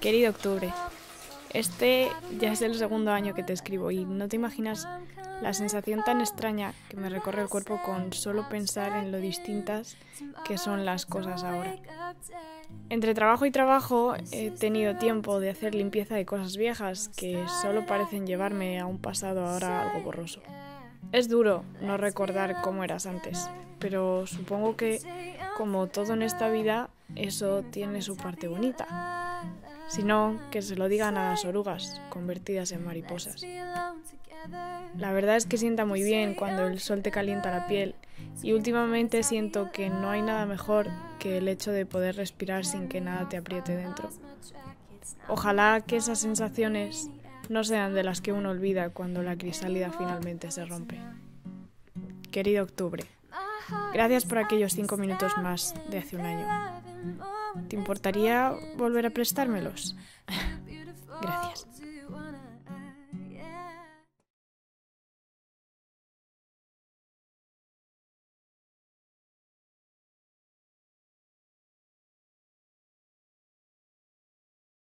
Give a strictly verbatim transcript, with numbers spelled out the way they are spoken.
Querido Octubre, este ya es el segundo año que te escribo y no te imaginas la sensación tan extraña que me recorre el cuerpo con solo pensar en lo distintas que son las cosas ahora. Entre trabajo y trabajo he tenido tiempo de hacer limpieza de cosas viejas que solo parecen llevarme a un pasado ahora algo borroso. Es duro no recordar cómo eras antes, pero supongo que, como todo en esta vida, eso tiene su parte bonita. Si no, que se lo digan a las orugas convertidas en mariposas. La verdad es que sienta muy bien cuando el sol te calienta la piel y últimamente siento que no hay nada mejor que el hecho de poder respirar sin que nada te apriete dentro. Ojalá que esas sensaciones no sean de las que uno olvida cuando la crisálida finalmente se rompe. Querido Octubre, gracias por aquellos cinco minutos más de hace un año. ¿Te importaría volver a prestármelos? Gracias.